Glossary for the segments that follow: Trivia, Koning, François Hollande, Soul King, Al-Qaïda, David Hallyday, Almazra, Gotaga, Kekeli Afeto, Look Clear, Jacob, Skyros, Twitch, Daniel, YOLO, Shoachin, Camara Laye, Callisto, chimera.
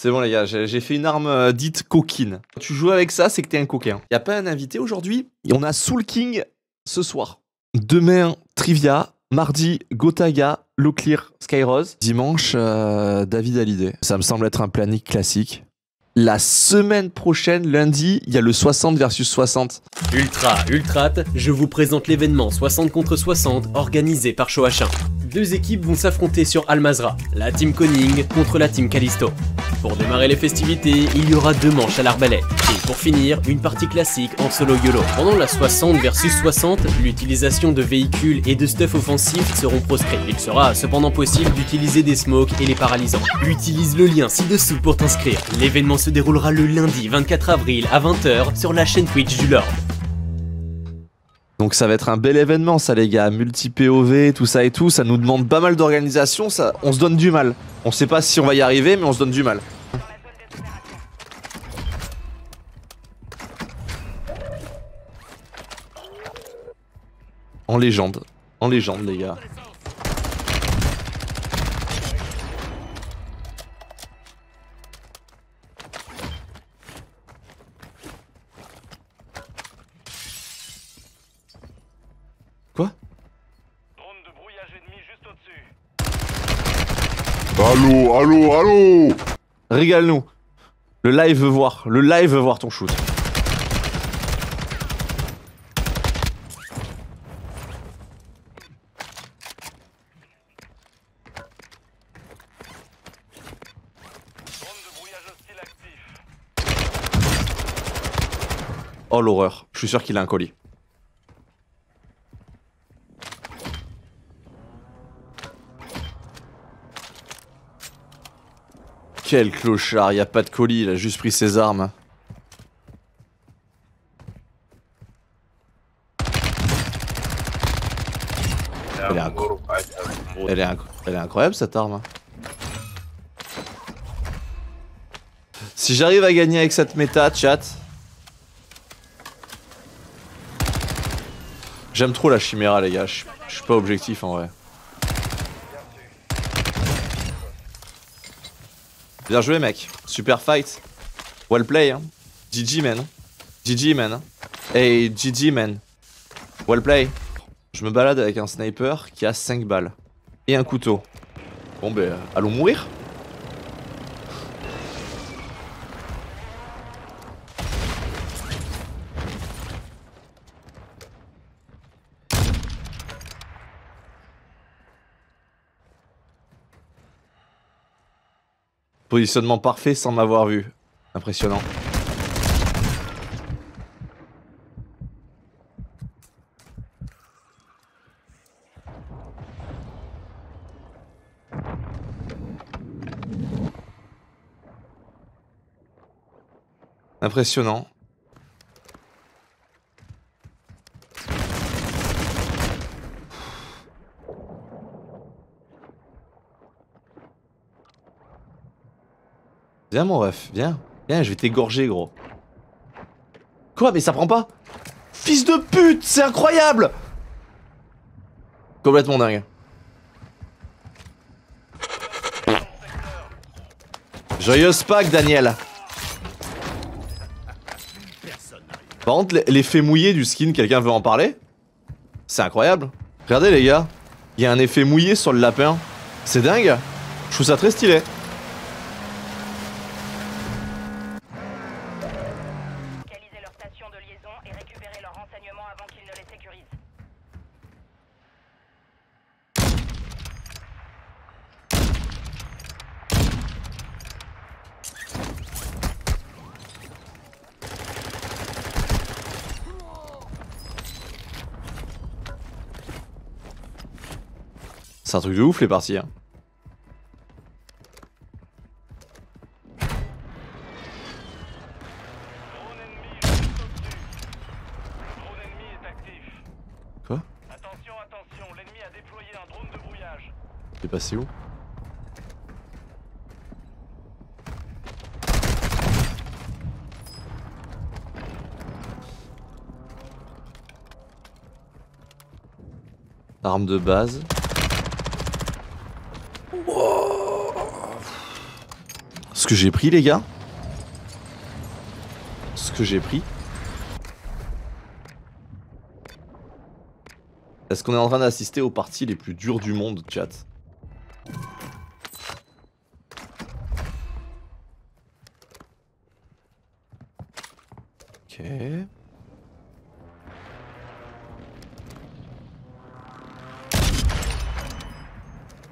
C'est bon les gars, j'ai fait une arme dite coquine. Quand tu joues avec ça, c'est que t'es un coquin. Y a pas un invité aujourd'hui. On a Soul King ce soir. Demain, Trivia. Mardi, Gotaga, Look Clear, Skyros. Dimanche, David Hallyday. Ça me semble être un planning classique. La semaine prochaine, lundi, il y a le 60 versus 60. Ultrate, je vous présente l'événement 60 contre 60 organisé par Shoachin. Deux équipes vont s'affronter sur Almazra, la team Koning contre la team Callisto. Pour démarrer les festivités, il y aura deux manches à l'arbalète. Et pour finir, une partie classique en solo YOLO. Pendant la 60 versus 60, l'utilisation de véhicules et de stuff offensifs seront proscrits. Il sera cependant possible d'utiliser des smokes et les paralysants. Utilise le lien ci-dessous pour t'inscrire. L'événement se déroulera le lundi 24 avril à 20 h sur la chaîne Twitch du Lord. Donc ça va être un bel événement ça les gars, multi-POV, tout ça et tout, ça nous demande pas mal d'organisation, ça, on se donne du mal. On sait pas si on va y arriver mais on se donne du mal. En légende les gars. Allô, allô, allô! Régale-nous! Le live veut voir ton shoot. Oh l'horreur, je suis sûr qu'il a un colis. Quel clochard, y a pas de colis, il a juste pris ses armes. Elle est incroyable cette arme. Si j'arrive à gagner avec cette méta, chat. J'aime trop la chimera les gars, je suis pas objectif en vrai. Bien joué mec, super fight, well play, hein. GG man, hey GG man, well play. Je me balade avec un sniper qui a 5 balles et un couteau. Bon ben, allons mourir. Positionnement parfait sans m'avoir vu. Impressionnant. Impressionnant. Viens mon ref, viens, je vais t'égorger gros. Quoi mais ça prend pas? Fils de pute, c'est incroyable! Complètement dingue. Joyeuse Pâques Daniel. Par contre l'effet mouillé du skin, quelqu'un veut en parler? C'est incroyable. Regardez les gars, il y a un effet mouillé sur le lapin. C'est dingue, je trouve ça très stylé. C'est un truc de ouf les parties hein. Quoi? Attention, l'ennemi a déployé un drone de brouillage. T'es passé où? Arme de base. que j'ai pris, les gars. Ce que j'ai pris. Est-ce qu'on est en train d'assister aux parties les plus dures du monde, chat?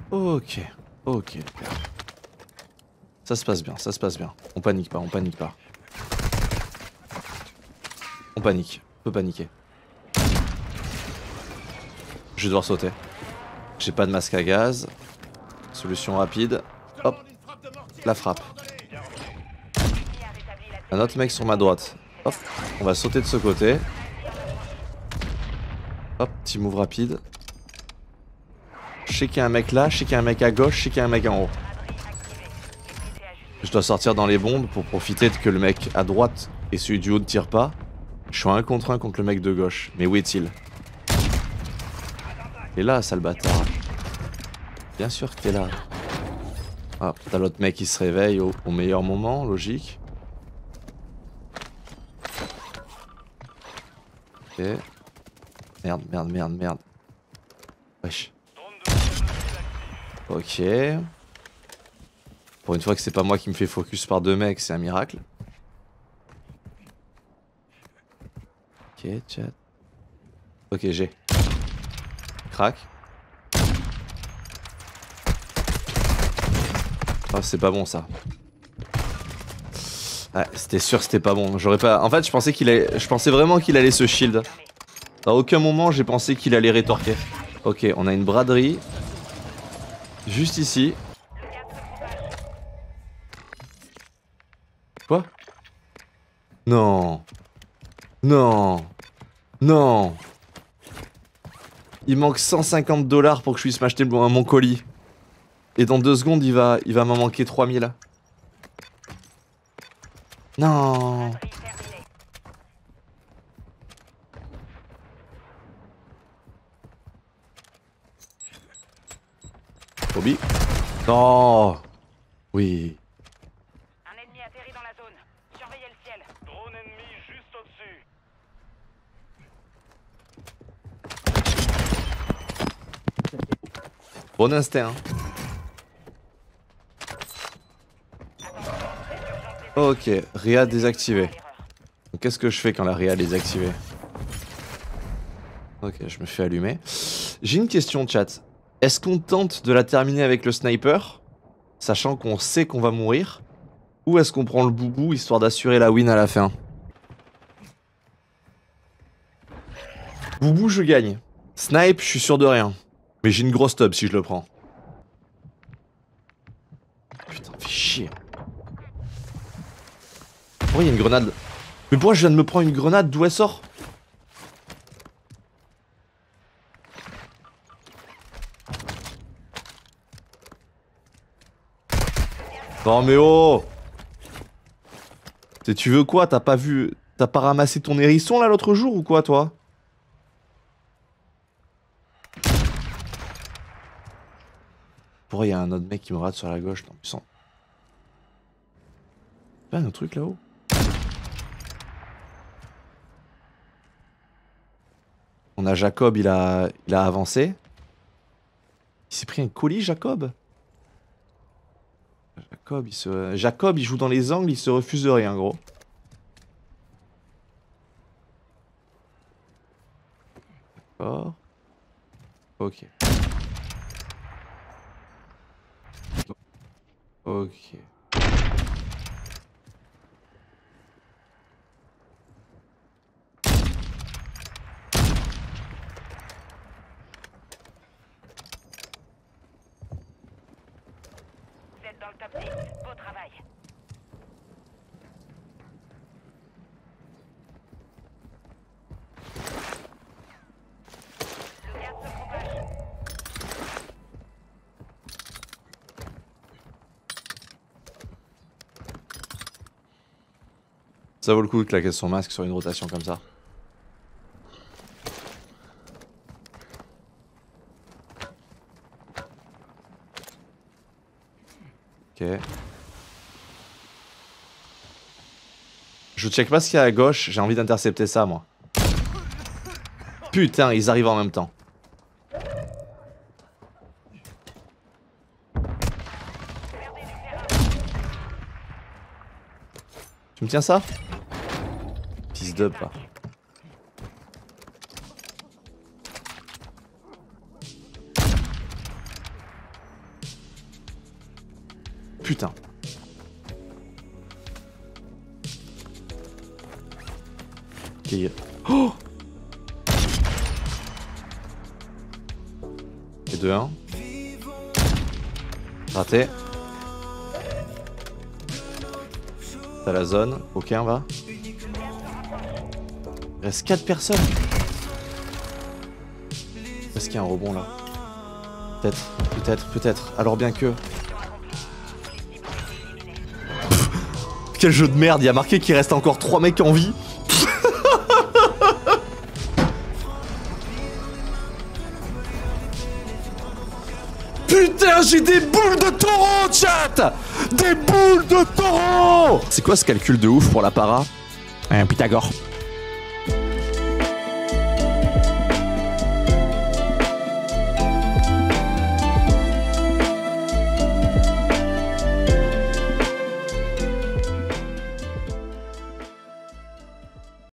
Ok. Ok, ok. Ça se passe bien, ça se passe bien. On panique pas, on panique pas. On panique, on peut paniquer. Je vais devoir sauter. J'ai pas de masque à gaz. Solution rapide. Hop, la frappe. Un autre mec sur ma droite. Hop, on va sauter de ce côté. Hop, petit move rapide. Je sais qu'il y a un mec là, je sais qu'il y a un mec à gauche, je sais qu'il y a un mec en haut. Je dois sortir dans les bombes pour profiter de que le mec à droite et celui du haut ne tirent pas. Je suis en 1 contre 1 contre le mec de gauche. Mais où est-il ? T'es là, sale bâtard. Bien sûr que t'es là. Ah, t'as l'autre mec qui se réveille au meilleur moment, logique. Ok. Merde, merde, merde, merde. Wesh. Ok. Pour une fois que c'est pas moi qui me fais focus par 2 mecs, c'est un miracle. Ok, chat. Ok, j'ai. Crac. Oh, c'est pas bon ça. Ouais, c'était sûr, c'était pas bon. J'aurais pas. En fait, je pensais vraiment qu'il allait se shield. À aucun moment, j'ai pensé qu'il allait rétorquer. Ok, on a une braderie. Juste ici. Quoi? Non. Non. Non. Il manque 150$ pour que je puisse m'acheter mon colis. Et dans 2 secondes, il va m'en manquer 3000. Non. Bobby. Non. Oui. Bon instinct. Ok, Réa désactivée. Qu'est-ce que je fais quand la Réa est désactivée? Ok, je me fais allumer. J'ai une question, chat. Est-ce qu'on tente de la terminer avec le sniper, sachant qu'on sait qu'on va mourir? Ou est-ce qu'on prend le boubou histoire d'assurer la win à la fin? Boubou, je gagne. Snipe, je suis sûr de rien. Mais j'ai une grosse tub si je le prends. Putain, fais chier. Pourquoi il y a une grenade? Mais pourquoi je viens de me prendre une grenade? D'où elle sort? Non mais oh! Tu veux quoi? T'as pas vu... T'as pas ramassé ton hérisson là l'autre jour ou quoi toi? Pourquoi il y a un autre mec qui me rate sur la gauche? Non, puissant. Pas un truc là-haut? On a Jacob, il a avancé. Il s'est pris un colis, Jacob? Jacob, il joue dans les angles, il se refuse de rien, gros. D'accord. Ok. Ok. Vous êtes dans le top 10, beau travail. Ça vaut le coup de claquer son masque sur une rotation comme ça. Ok. Je check pas ce qu'il y a à gauche, j'ai envie d'intercepter ça moi. Putain, ils arrivent en même temps. Tu me tiens ça? Fils de pas. Putain. Okay. Oh, et 2-1. Raté. T'as la zone, aucun va. Il reste 4 personnes. Est-ce qu'il y a un rebond là? Peut-être, peut-être, peut-être. Alors bien que... Quel jeu de merde, il y a marqué qu'il reste encore 3 mecs en vie. Putain, j'ai des boules de taureau, chat! Des boules de taureau! C'est quoi ce calcul de ouf pour la para? Un Pythagore.